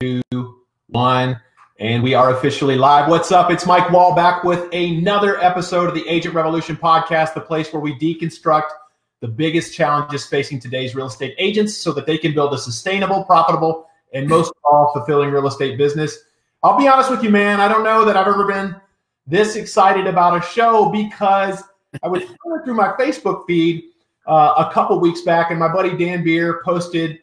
3, 2, 1, and we are officially live. What's up? It's Mike Wall back with another episode of the Agent Revolution Podcast, the place where we deconstruct the biggest challenges facing today's real estate agents so that they can build a sustainable, profitable, and most of all, fulfilling real estate business. I'll be honest with you, man. I don't know that I've ever been this excited about a show because I was going through my Facebook feed a couple weeks back, and my buddy Dan Beer posted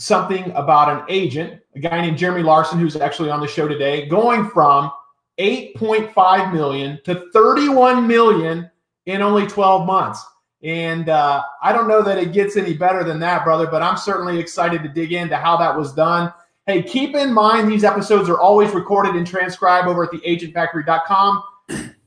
something about an agent, a guy named Jeremy Larson, who's actually on the show today, going from $8.5 million to $31 million in only 12 months. And I don't know that it gets any better than that, brother, but I'm certainly excited to dig into how that was done. Hey, keep in mind these episodes are always recorded and transcribed over at theagentfactory.com.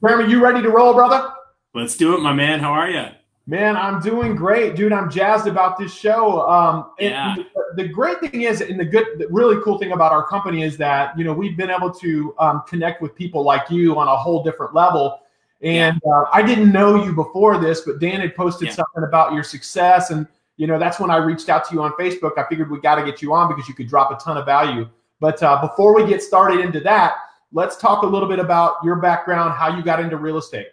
Jeremy, you ready to roll, brother? Let's do it, my man. How are you? Man, I'm doing great, dude. I'm jazzed about this show. Yeah. The great thing is, and the really cool thing about our company is that, you know, we've been able to connect with people like you on a whole different level. And I didn't know you before this, but Dan had posted something about your success. And, you know, that's when I reached out to you on Facebook. I figured we got to get you on because you could drop a ton of value. But before we get started into that, let's talk a little bit about your background, how you got into real estate.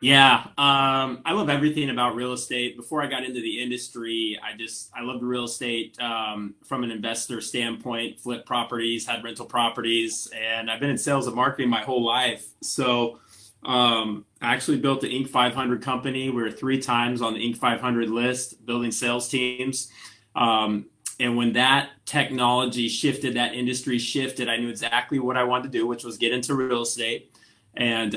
Yeah, I love everything about real estate. Before I got into the industry, I loved real estate from an investor standpoint, flip properties, had rental properties, and I've been in sales and marketing my whole life. So I actually built the Inc. 500 company. We were 3 times on the Inc. 500 list, building sales teams. And when that technology shifted, that industry shifted, I knew exactly what I wanted to do, which was get into real estate and,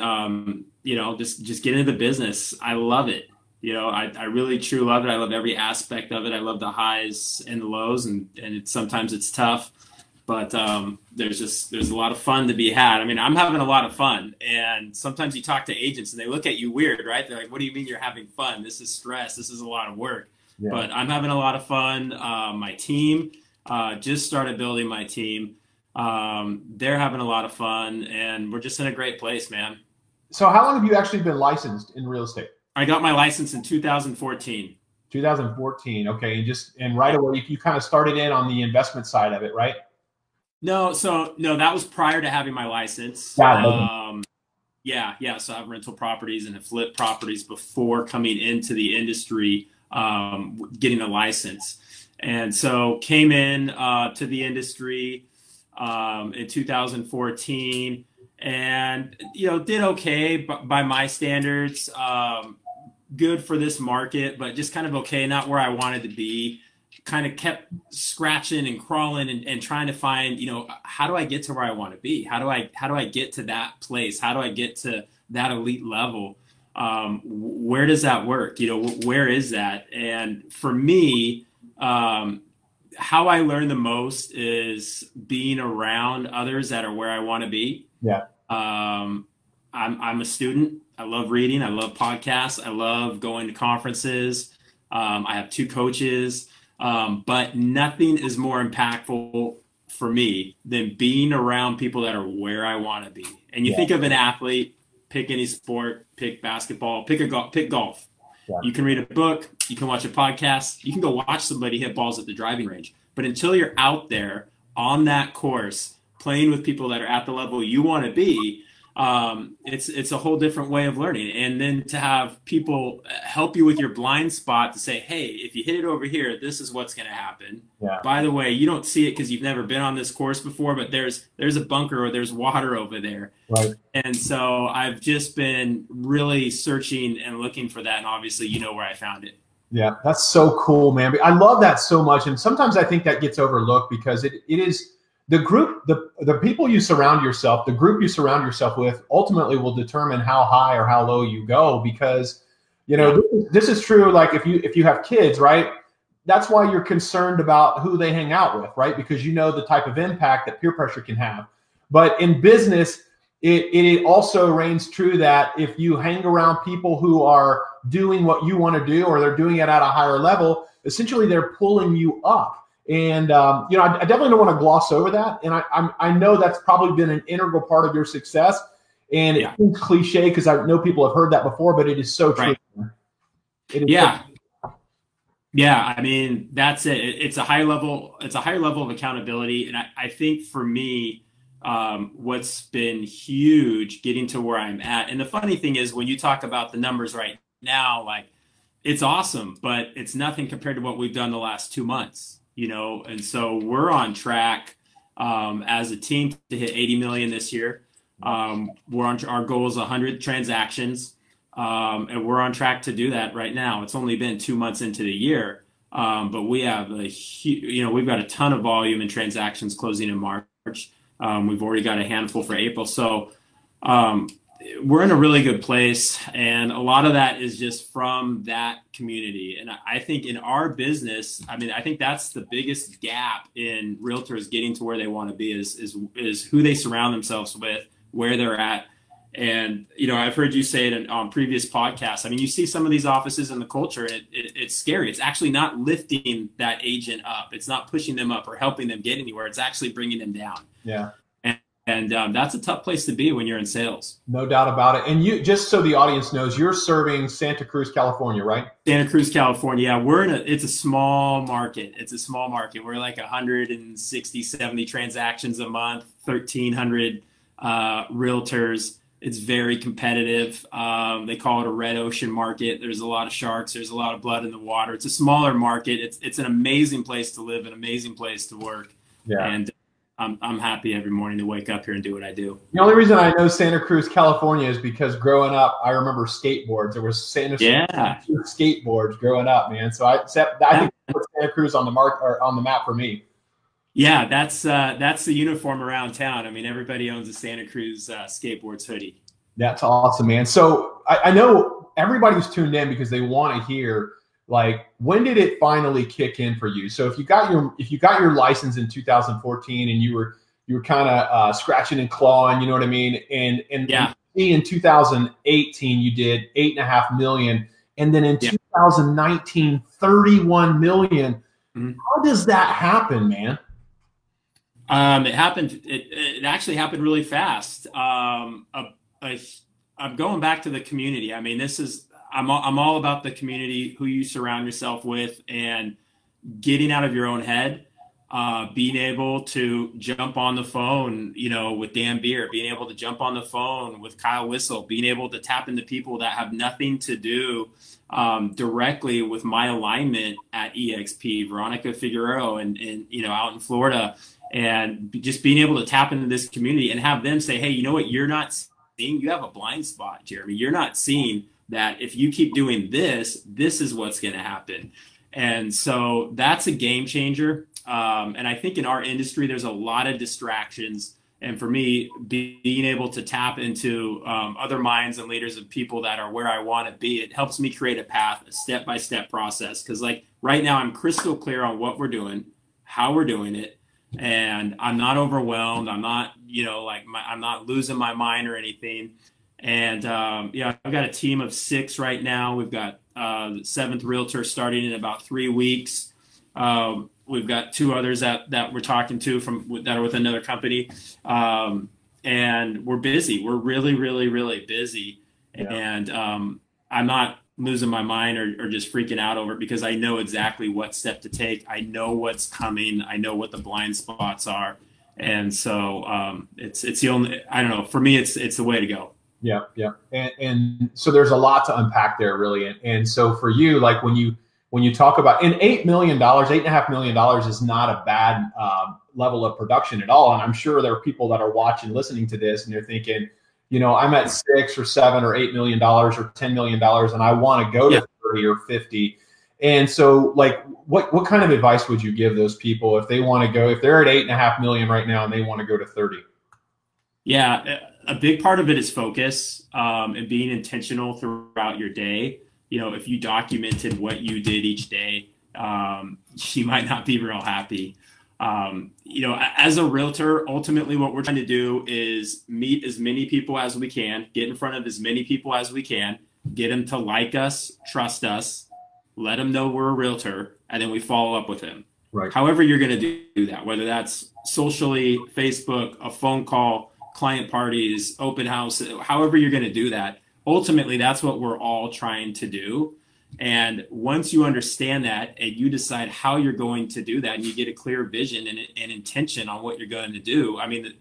you know, just get into the business. I love it. You know, I really truly love it. I love every aspect of it. I love the highs and the lows, and sometimes it's tough, but, there's a lot of fun to be had. I mean, I'm having a lot of fun, and sometimes you talk to agents and they look at you weird, right? They're like, what do you mean you're having fun? This is stress. This is a lot of work. Yeah. But I'm having a lot of fun. My team just started building my team. They're having a lot of fun, and we're just in a great place, man. So how long have you actually been licensed in real estate? I got my license in 2014. 2014. Okay. And right away, you kind of started in on the investment side of it, right? No. So no, that was prior to having my license. Yeah. Yeah. So I have rental properties and have flip properties before coming into the industry. Getting a license. And so came in to the industry in 2014 and, you know, did okay by my standards. Good for this market, but just kind of okay, not where I wanted to be. Kind of kept scratching and crawling and trying to find, you know, how do I get to where I want to be? How do I get to that place? How do I get to that elite level? Where does that work? You know, where is that? And for me, how I learn the most is being around others that are where I want to be. Yeah. I'm a student. I love reading. I love podcasts. I love going to conferences. I have 2 coaches, but nothing is more impactful for me than being around people that are where I want to be. And you think of an athlete, pick any sport, pick basketball, pick golf. Yeah. You can read a book, you can watch a podcast, you can go watch somebody hit balls at the driving range. But until you're out there on that course, playing with people that are at the level you want to be, it's a whole different way of learning. And then to have people help you with your blind spot to say, hey, if you hit it over here, this is what's going to happen. Yeah. By the way, you don't see it because you've never been on this course before, but there's a bunker or there's water over there. Right. And so I've just been really searching and looking for that. And obviously, you know where I found it. Yeah, that's so cool, man. I love that so much. And sometimes I think that gets overlooked because it is the group, the people you surround yourself, the group you surround yourself with ultimately will determine how high or how low you go because, you know, this is true. Like if you have kids, right, that's why you're concerned about who they hang out with, right? Because you know the type of impact that peer pressure can have. But in business, it also reigns true that if you hang around people who are doing what you want to do or they're doing it at a higher level, essentially they're pulling you up. And, you know, I definitely don't want to gloss over that. And I know that's probably been an integral part of your success. And it's been cliche because I know people have heard that before, but it is so true. It is so true. Yeah, I mean, that's it. It's a high level. It's a higher level of accountability. And I think for me, what's been huge getting to where I'm at. And the funny thing is, when you talk about the numbers right now, like, it's awesome, but it's nothing compared to what we've done the last 2 months, you know? And so we're on track as a team to hit 80 million this year. We're on, our goal is 100 transactions. And we're on track to do that right now. It's only been 2 months into the year, but we have a huge, you know, we've got a ton of volume in transactions closing in March. We've already got a handful for April. So we're in a really good place. And a lot of that is just from that community. And I think in our business, I mean, I think that's the biggest gap in realtors getting to where they want to be is who they surround themselves with, where they're at. And, you know, I've heard you say it on previous podcasts. I mean, you see some of these offices in the culture, and it's scary. It's actually not lifting that agent up. It's not pushing them up or helping them get anywhere. It's actually bringing them down. Yeah. And that's a tough place to be when you're in sales. No doubt about it. And you, just so the audience knows, you're serving Santa Cruz, California, right? Santa Cruz, California. Yeah, we're in a, it's a small market. It's a small market. We're like 160, 70 transactions a month, 1,300 realtors. It's very competitive. They call it a red ocean market. There's a lot of sharks. There's a lot of blood in the water. It's a smaller market. It's an amazing place to live, an amazing place to work. Yeah. And I'm happy every morning to wake up here and do what I do. The only reason I know Santa Cruz, California is because growing up, I remember skateboards. There were Santa Cruz skateboards growing up, man. So I think Santa Cruz on the mark or on the map for me. Yeah, that's the uniform around town. I mean, everybody owns a Santa Cruz skateboards hoodie. That's awesome, man. So I know everybody's tuned in because they want to hear, like, when did it finally kick in for you? So if you got your license in 2014 and you were kind of scratching and clawing, you know what I mean? And yeah. In 2018 you did $8.5 million, and then in 2019 $31 million. Mm-hmm. How does that happen, man? It happened. It actually happened really fast. I'm going back to the community. I mean, this is, I'm all about the community, who you surround yourself with, and getting out of your own head, being able to jump on the phone, you know, with Dan Beer, being able to jump on the phone with Kyle Whistle, being able to tap into people that have nothing to do directly with my alignment at eXp, Veronica Figueroa, and you know, out in Florida. And just being able to tap into this community and have them say, hey, you know what, you're not seeing, you have a blind spot, Jeremy. You're not seeing that if you keep doing this, this is what's going to happen. And so that's a game changer. And I think in our industry, there's a lot of distractions. And for me, being able to tap into other minds and leaders of people that are where I want to be, it helps me create a path, a step-by-step process. Because like right now, I'm crystal clear on what we're doing, how we're doing it. And I'm not overwhelmed. I'm not, you know, like I'm not losing my mind or anything. And yeah, I've got a team of 6 right now. We've got the 7th realtor starting in about 3 weeks. We've got 2 others that we're talking to that are with another company. And we're busy. We're really, really, really busy. Yeah. And I'm not losing my mind or just freaking out over it, because I know exactly what step to take. I know what's coming. I know what the blind spots are. And so it's the only, I don't know, for me, it's the way to go. Yeah. Yeah. And so there's a lot to unpack there, really. And so for you, like when you talk about, and $8.5 million is not a bad level of production at all. And I'm sure there are people that are watching, listening to this, and they're thinking, you know, I'm at $6 or $7 or $8 million or $10 million, and I want to go to 30 or 50. And so, like, what kind of advice would you give those people if they want to go, if they're at $8.5 million right now and they want to go to 30? Yeah, a big part of it is focus and being intentional throughout your day. You know, if you documented what you did each day, you might not be real happy. You know, as a realtor, ultimately what we're trying to do is meet as many people as we can, get in front of as many people as we can, get them to like us, trust us, let them know we're a realtor, and then we follow up with them. Right. However you're going to do that, whether that's socially, Facebook, a phone call, client parties, open house, however you're going to do that, ultimately that's what we're all trying to do. And once you understand that and you decide how you're going to do that and you get a clear vision and intention on what you're going to do, I mean,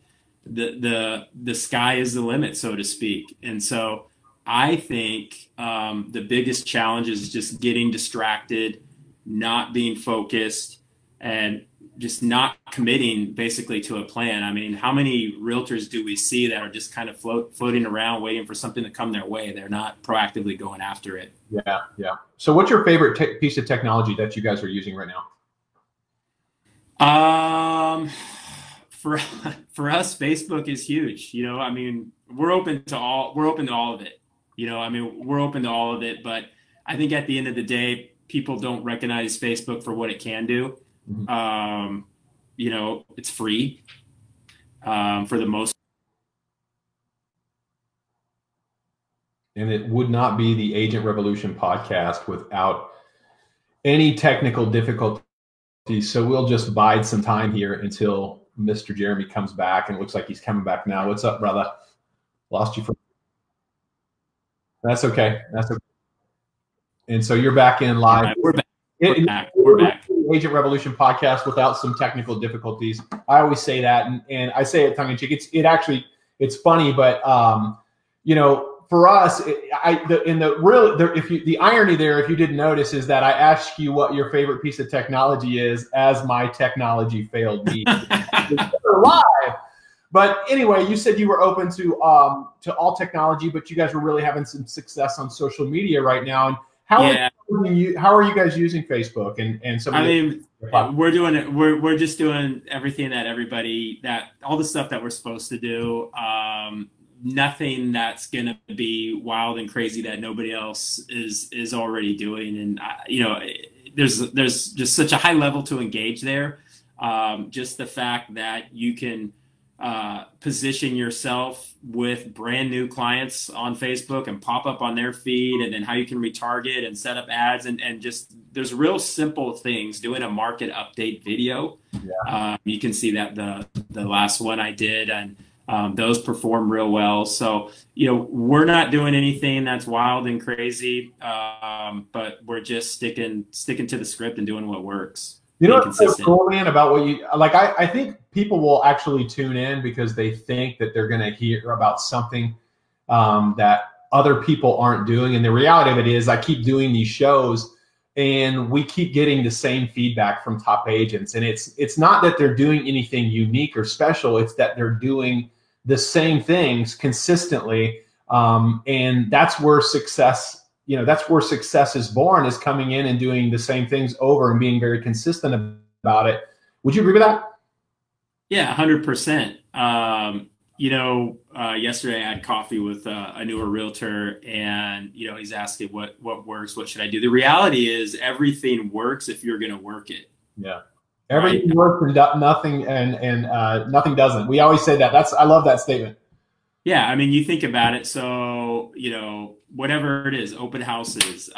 the sky is the limit, so to speak. And so I think the biggest challenge is just getting distracted, not being focused, and just not committing basically to a plan. I mean, how many realtors do we see that are just kind of floating around waiting for something to come their way? They're not proactively going after it. Yeah. Yeah. So what's your favorite piece of technology that you guys are using right now? For us, Facebook is huge. You know, I mean, we're open to all of it. You know, I mean, we're open to all of it, but I think at the end of the day, people don't recognize Facebook for what it can do. Mm-hmm. You know, it's free for the most. And it would not be the Agent Revolution podcast without any technical difficulties. So we'll just bide some time here until Mr. Jeremy comes back, and it looks like he's coming back now. What's up, brother? Lost you for. That's okay. That's okay. And so you're back in live. Right, we're back. Agent Revolution podcast without some technical difficulties. I always say that, and I say it tongue in cheek. It's funny, but you know, for us, the irony there, if you didn't notice, is that I asked you what your favorite piece of technology is, as my technology failed me. Live. But anyway, you said you were open to all technology, but you guys were really having some success on social media right now. And how are you guys using Facebook and some? I mean, we're just doing everything that everybody, that all the stuff that we're supposed to do. Nothing that's gonna be wild and crazy that nobody else is already doing. And you know, there's just such a high level to engage there. Just the fact that you can position yourself with brand new clients on Facebook and pop up on their feed, and then how you can retarget and set up ads, and just there's real simple things. Doing a market update video, yeah. You can see that the last one I did, and those perform real well. So you know, we're not doing anything that's wild and crazy, but we're just sticking to the script and doing what works. You know what's so cool, man, about what you like? I think people will actually tune in because they think that they're going to hear about something that other people aren't doing. And the reality of it is, I keep doing these shows, and we keep getting the same feedback from top agents. And it's not that they're doing anything unique or special; it's that they're doing the same things consistently. And that's where success. You know, that's where success is born, is coming in and doing the same things over and being very consistent about it. Would you agree with that? Yeah, 100%. You know, yesterday I had coffee with a newer realtor, and, you know, he's asking what works, what should I do? The reality is everything works if you're going to work it. Yeah. Everything works and nothing, and nothing doesn't. We always say that. I love that statement. Yeah, I mean, you think about it. So, you know, whatever it is, open houses,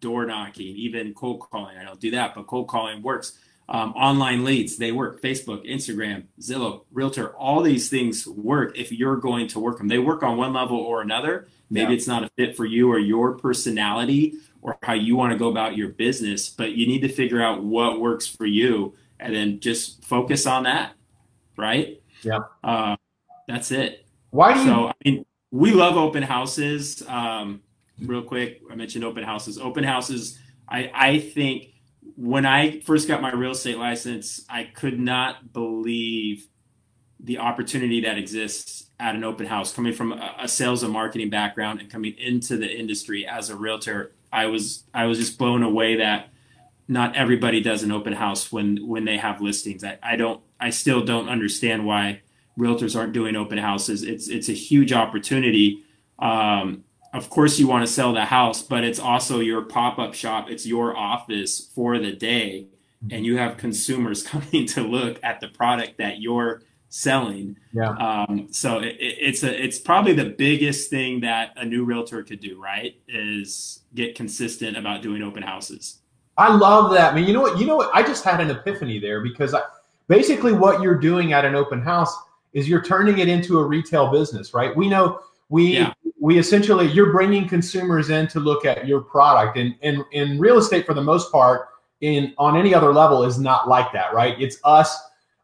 door knocking, even cold calling. I don't do that, but cold calling works. Online leads, they work. Facebook, Instagram, Zillow, Realtor, all these things work if you're going to work them. They work on one level or another. Maybe it's not a fit for you or your personality or how you want to go about your business, but you need to figure out what works for you and then just focus on that, right? Yeah. That's it. Why do you? So, I mean, we love open houses. Real quick, I mentioned open houses. Open houses, I think when I first got my real estate license, I could not believe the opportunity that exists at an open house. Coming from a sales and marketing background and coming into the industry as a realtor, I was just blown away that not everybody does an open house when they have listings. I still don't understand why realtors aren't doing open houses. It's a huge opportunity. Of course you want to sell the house, but it's also your pop-up shop. It's your office for the day, and you have consumers coming to look at the product that you're selling. Yeah. So it's probably the biggest thing that a new realtor could do, right, is get consistent about doing open houses. I love that. I mean, you know what? I just had an epiphany there, because basically what you're doing at an open house is you're turning it into a retail business, right? We know We essentially, you're bringing consumers in to look at your product, and in real estate, for the most part, on any other level, is not like that, right? It's us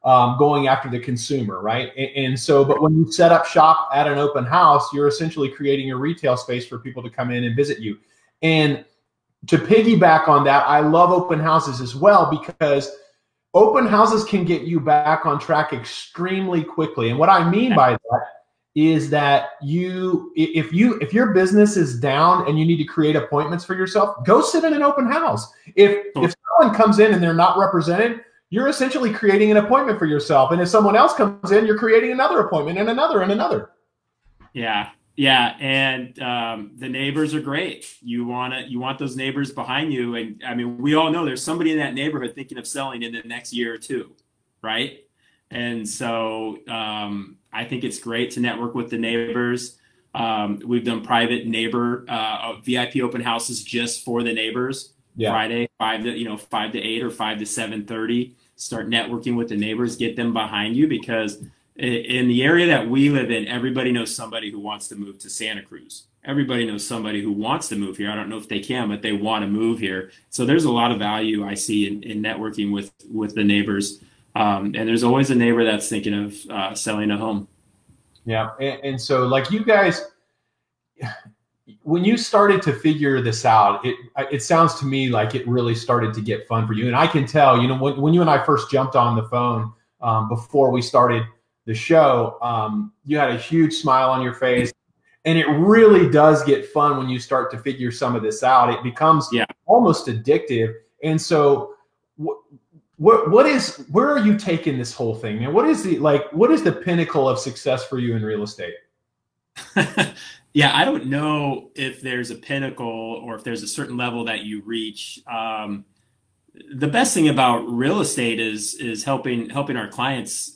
going after the consumer, right? And so, but when you set up shop at an open house, you're essentially creating a retail space for people to come in and visit you. And to piggyback on that, I love open houses as well, because open houses can get you back on track extremely quickly. And what I mean by that is that if your business is down and you need to create appointments for yourself, go sit in an open house. If someone comes in and they're not represented, you're essentially creating an appointment for yourself. And if someone else comes in, you're creating another appointment and another and another. Yeah. Yeah. And the neighbors are great. You want those neighbors behind you. And I mean, we all know there's somebody in that neighborhood thinking of selling in the next year or two, right? And so I think it's great to network with the neighbors. We've done private neighbor VIP open houses just for the neighbors. Yeah. Friday, 5 to 8 or 5 to 7:30. Start networking with the neighbors. Get them behind you, because in the area that we live in, everybody knows somebody who wants to move to Santa Cruz. Everybody knows somebody who wants to move here. I don't know if they can, but they want to move here. So there's a lot of value I see in networking with the neighbors. And there's always a neighbor that's thinking of selling a home. Yeah. And so, like, you guys, when you started to figure this out, it sounds to me like it really started to get fun for you. And I can tell, when you and I first jumped on the phone before we started the show, you had a huge smile on your face. And it really does get fun when you start to figure some of this out. It becomes almost addictive. And so where are you taking this whole thing? And what is the pinnacle of success for you in real estate? Yeah, I don't know if there's a pinnacle or if there's a certain level that you reach. The best thing about real estate is helping our clients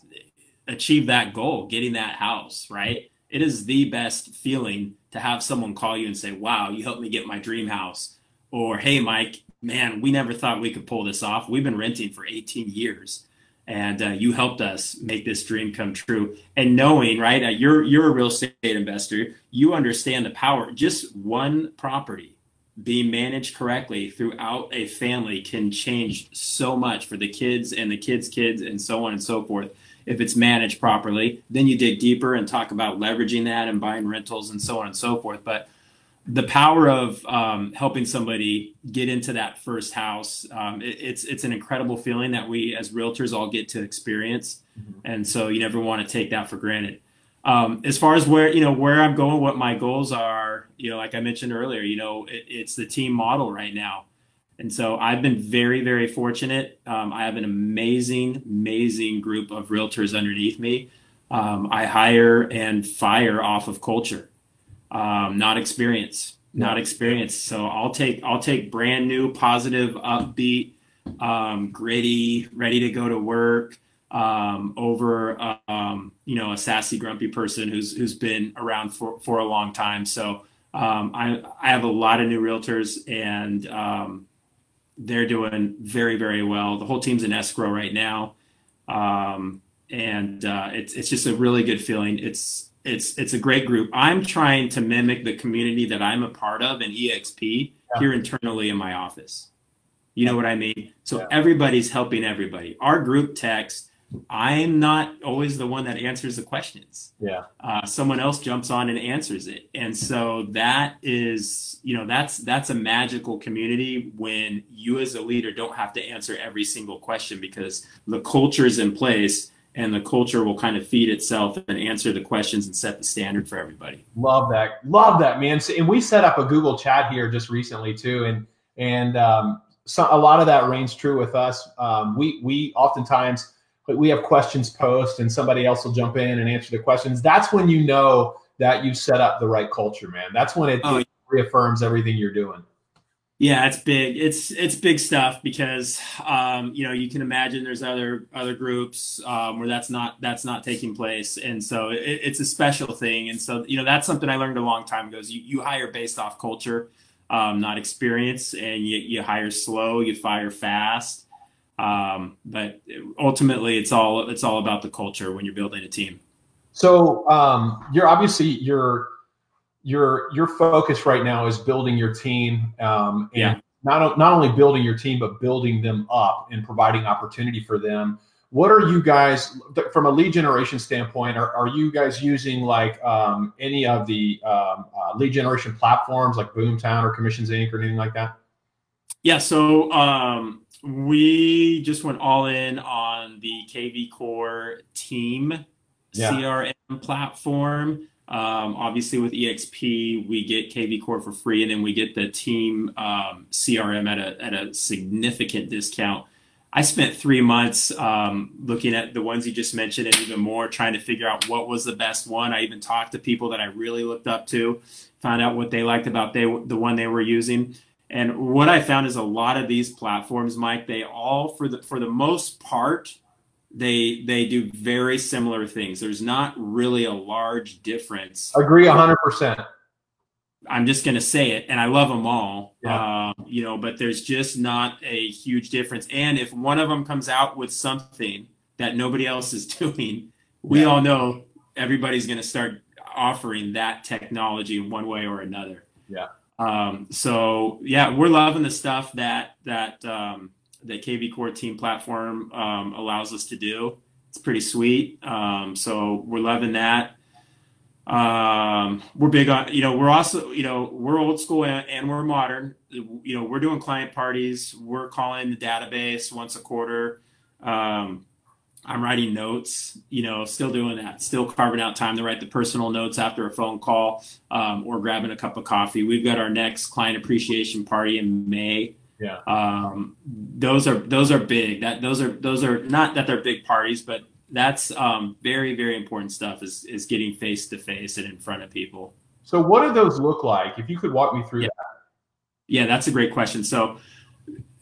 achieve that goal, getting that house, right? It is the best feeling to have someone call you and say, wow, you helped me get my dream house. Or, hey, Mike, man, we never thought we could pull this off. We've been renting for 18 years, and you helped us make this dream come true. And knowing, right, you're a real estate investor, you understand the power. Just one property being managed correctly throughout a family can change so much for the kids and the kids' kids and so on and so forth if it's managed properly. Then you dig deeper and talk about leveraging that and buying rentals and so on and so forth. But the power of helping somebody get into that first house, it's an incredible feeling that we as realtors all get to experience. Mm-hmm. And so you never want to take that for granted. As far as where I'm going, what my goals are, like I mentioned earlier, it's the team model right now. And so I've been very, very fortunate. I have an amazing, amazing group of realtors underneath me. I hire and fire off of culture. Not experience. So I'll take brand new, positive, upbeat, gritty, ready to go to work, over, a sassy, grumpy person who's been around for a long time. So, I have a lot of new realtors, and, they're doing very, very well. The whole team's in escrow right now. It's just a really good feeling. It's a great group. I'm trying to mimic the community that I'm a part of in eXp here internally in my office. You know what I mean? So everybody's helping everybody. Our group text, I'm not always the one that answers the questions. Yeah. Someone else jumps on and answers it. And so that is, that's a magical community when you as a leader don't have to answer every single question, because the culture is in place. And the culture will kind of feed itself and answer the questions and set the standard for everybody. Love that, man. And we set up a Google chat here just recently too. And a lot of that reigns true with us. We oftentimes, we have questions posed and somebody else will jump in and answer the questions. That's when you know that you've set up the right culture, man. That's when it reaffirms everything you're doing. Yeah, it's big. It's big stuff, because you can imagine there's other groups where that's not taking place, and so it's a special thing. And so that's something I learned a long time ago. Is you hire based off culture, not experience, and you hire slow, you fire fast. But ultimately, it's all about the culture when you're building a team. So you're obviously your focus right now is building your team, and not only building your team, but building them up and providing opportunity for them. What are you guys, from a lead generation standpoint, are you guys using like any of the lead generation platforms like Boomtown or Commissions Inc. or anything like that? Yeah, so we just went all in on the KV Core team CRM platform. Obviously with eXp, we get KV Core for free, and then we get the team CRM at a significant discount. I spent 3 months looking at the ones you just mentioned and even more, trying to figure out what was the best one. I even talked to people that I really looked up to, found out what they liked about the one they were using. And what I found is a lot of these platforms, Mike, they all, for the most part, they do very similar things. There's not really a large difference. Agree 100%. I'm just going to say it, and I love them all, you know, but there's just not a huge difference. And if one of them comes out with something that nobody else is doing, we all know everybody's going to start offering that technology in one way or another. Yeah. So yeah, we're loving the stuff that KV Core team platform allows us to do. It's pretty sweet. So we're loving that. We're big on, you know, we're also, you know, we're old school and we're modern. You know, we're doing client parties. We're calling the database once a quarter. I'm writing notes, you know, still doing that, still carving out time to write the personal notes after a phone call, or grabbing a cup of coffee. We've got our next client appreciation party in May. Yeah. Those are big. Those are not that they're big parties, but that's very, very important stuff is getting face to face and in front of people. So what do those look like? If you could walk me through that. Yeah, that's a great question. So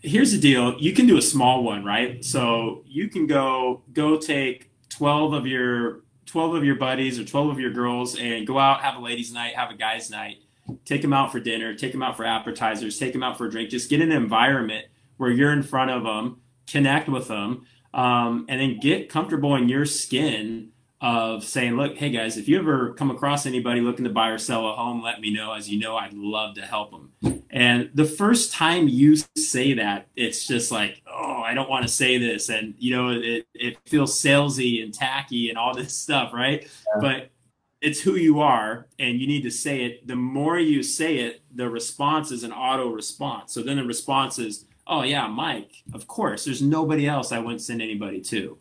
here's the deal. You can do a small one, right? So you can go take 12 of your buddies or 12 of your girls and go out, have a ladies' night, have a guys' night, take them out for dinner, take them out for appetizers, take them out for a drink, just get in an environment where you're in front of them, connect with them. And then get comfortable in your skin of saying, look, hey guys, if you ever come across anybody looking to buy or sell a home, let me know. As you know, I'd love to help them. And the first time you say that, it's just like, oh, I don't want to say this. And you know, it feels salesy and tacky and all this stuff, right? Yeah. But it's who you are and you need to say it. The more you say it, the response is an auto response. So then the response is, oh yeah, Mike, of course, there's nobody else I wouldn't send anybody to,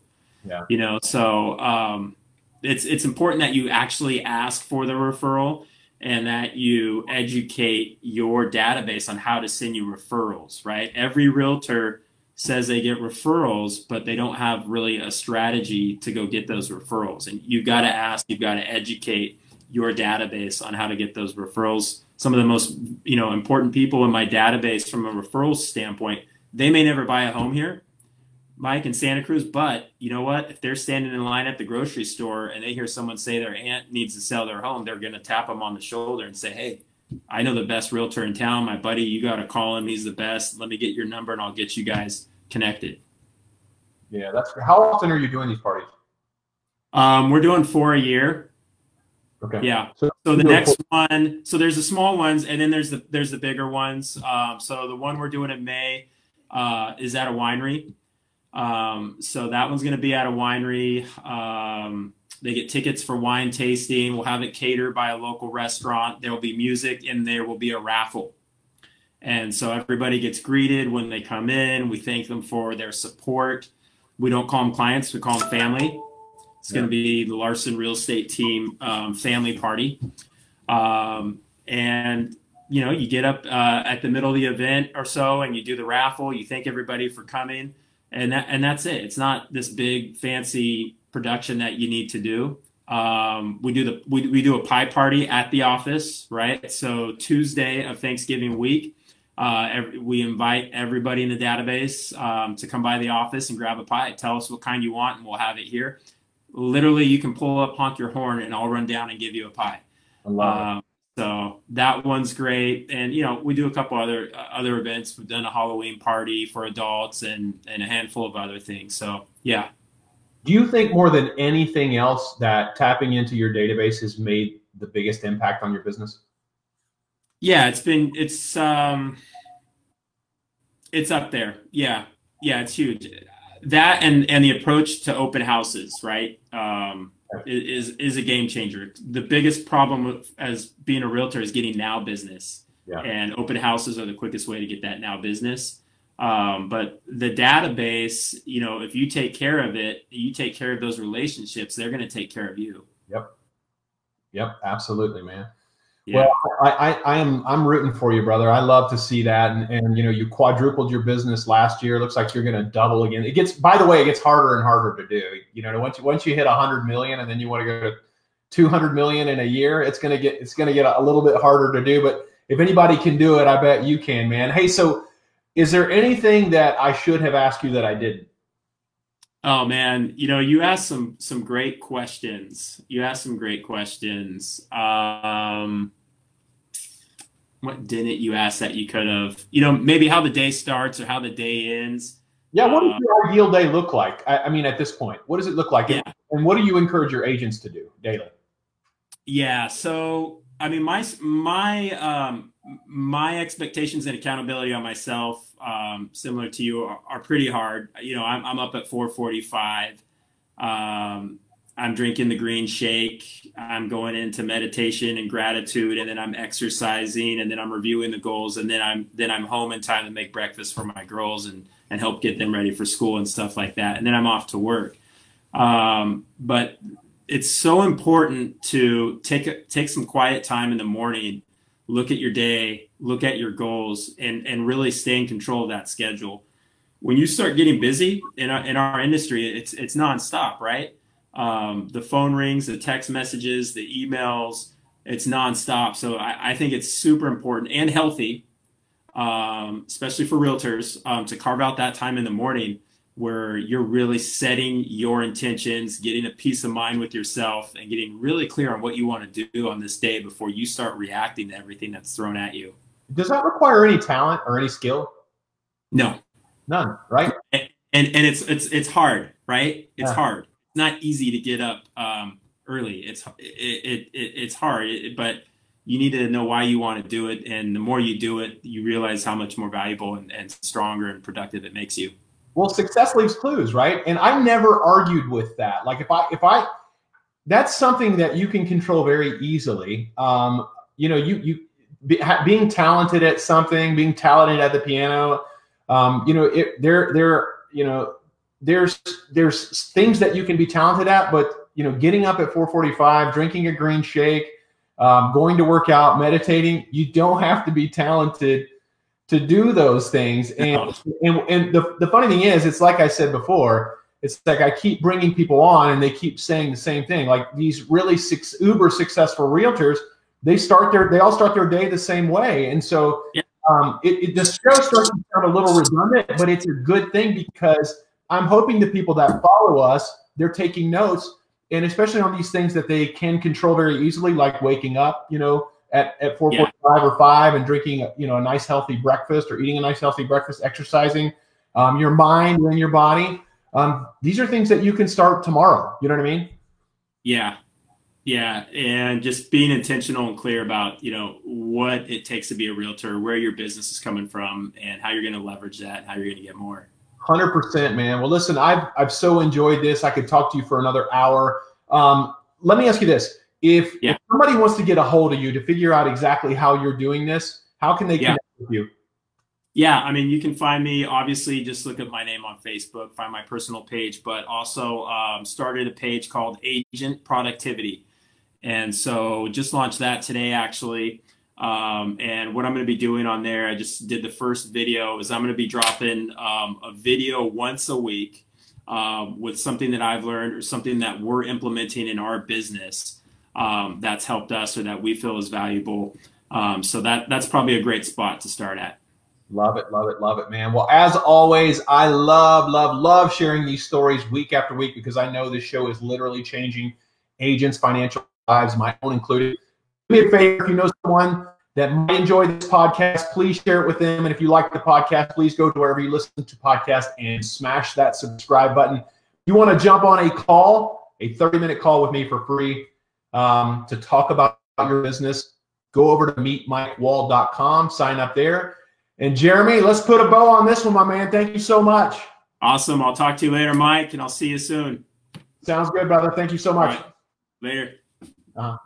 you know? So, it's important that you actually ask for the referral and that you educate your database on how to send you referrals, right? Every realtor says they get referrals, but they don't have really a strategy to go get those referrals. And you've got to ask, you've got to educate your database on how to get those referrals. Some of the most, you know, important people in my database from a referral standpoint, they may never buy a home here, Mike, in Santa Cruz, but you know what? If they're standing in line at the grocery store and they hear someone say their aunt needs to sell their home, they're going to tap them on the shoulder and say, hey, I know the best realtor in town. My buddy, you got to call him. He's the best. Let me get your number and I'll get you guys connected. Yeah, that's how often are you doing these parties? We're doing 4 a year. Okay. Yeah. So the next one, so there's the small ones and then there's the bigger ones. So the one we're doing in May is at a winery. So that one's going to be at a winery. They get tickets for wine tasting. We'll have it catered by a local restaurant. There will be music and there will be a raffle. And so everybody gets greeted when they come in. We thank them for their support. We don't call them clients. We call them family. It's going to be the Larson Real Estate Team family party. And, you know, you get up at the middle of the event or so and you do the raffle. You thank everybody for coming. And that's it. It's not this big, fancy production that you need to do. We do a pie party at the office, right? So Tuesday of Thanksgiving week, we invite everybody in the database to come by the office and grab a pie. Tell us what kind you want and we'll have it here. Literally, you can pull up, honk your horn, and I'll run down and give you a pie. I love it. So that one's great. And, you know, we do a couple other events. We've done a Halloween party for adults and a handful of other things. So, yeah. Do you think more than anything else that tapping into your database has made the biggest impact on your business? Yeah, it's up there. Yeah, it's huge. That and the approach to open houses, right, is a game changer. The biggest problem as being a realtor is getting now business, and open houses are the quickest way to get that now business. But the database, you know, if you take care of it, you take care of those relationships, they're going to take care of you. Yep. Yep. Absolutely, man. Yeah. Well, I'm rooting for you, brother. I love to see that. And, you know, you quadrupled your business last year. It looks like you're going to double again. It gets, by the way, it gets harder and harder to do, you know, once you hit 100 million and then you want to go to 200 million in a year, it's going to get a little bit harder to do, but if anybody can do it, I bet you can, man. Hey, so is there anything that I should have asked you that I didn't? Oh man, you know, you asked some great questions. What didn't you ask that you could have? You know, maybe how the day starts or how the day ends. Yeah, what does your ideal day look like? I mean, at this point, what does it look like? Yeah. And what do you encourage your agents to do daily? Yeah, so I mean, my expectations and accountability on myself, similar to you, are pretty hard. You know, I'm up at 4:45. I'm drinking the green shake. I'm going into meditation and gratitude, and then I'm exercising, and then I'm reviewing the goals, and then I'm home in time to make breakfast for my girls and help get them ready for school and stuff like that. And then I'm off to work. But it's so important to take some quiet time in the morning. Look at your day, look at your goals, and really stay in control of that schedule. When you start getting busy in our industry, it's nonstop, right? The phone rings, the text messages, the emails, it's nonstop. So I think it's super important and healthy, especially for realtors, to carve out that time in the morning where you're really setting your intentions, getting a peace of mind with yourself, and getting really clear on what you want to do on this day before you start reacting to everything that's thrown at you. Does that require any talent or any skill? No. None, right? And it's hard, right? It's hard. It's not easy to get up early. It's hard, but you need to know why you want to do it. And the more you do it, you realize how much more valuable and stronger and productive it makes you. Well, success leaves clues, right? And I never argued with that. Like if I, that's something that you can control very easily. You know, being talented at something, being talented at the piano, you know, there's things that you can be talented at, but you know, getting up at 4:45, drinking a green shake, going to work out, meditating, you don't have to be talented to do those things. And the funny thing is, it's like I said before, it's like I keep bringing people on and they keep saying the same thing. Like these really uber successful realtors, they all start their day the same way. And so the show starts to sound a little redundant, but it's a good thing because I'm hoping the people that follow us, they're taking notes, and especially on these things that they can control very easily, like waking up, you know, at 4:45 or 5 and drinking, you know, a nice healthy breakfast, or eating a nice healthy breakfast, exercising, your mind and your body. These are things that you can start tomorrow. You know what I mean? Yeah. Yeah. And just being intentional and clear about, you know, what it takes to be a realtor, where your business is coming from, and how you're going to leverage that, and how you're going to get more. 100%, man. Well, listen, I've so enjoyed this. I could talk to you for another hour. Let me ask you this. If somebody wants to get a hold of you to figure out exactly how you're doing this, how can they connect with you? Yeah, I mean, you can find me, obviously, just look up my name on Facebook, find my personal page, but also started a page called Agent Productivity. And so just launched that today, actually. And what I'm going to be doing on there, I just did the first video, is I'm going to be dropping a video once a week with something that I've learned or something that we're implementing in our business that's helped us or that we feel is valuable. So that's probably a great spot to start at. Love it, love it, love it, man. Well, as always, I love, love, love sharing these stories week after week, because I know this show is literally changing agents' financial lives, my own included. Do me a favor, if you know someone that might enjoy this podcast, please share it with them. And if you like the podcast, please go to wherever you listen to podcasts and smash that subscribe button. If you want to jump on a call, a 30-minute call with me for free, to talk about your business, Go over to meetmikewall.com, sign up there. And Jeremy, let's put a bow on this one, my man. Thank you so much. Awesome. I'll talk to you later, Mike, and I'll see you soon. Sounds good, brother. Thank you so much. All right. Later.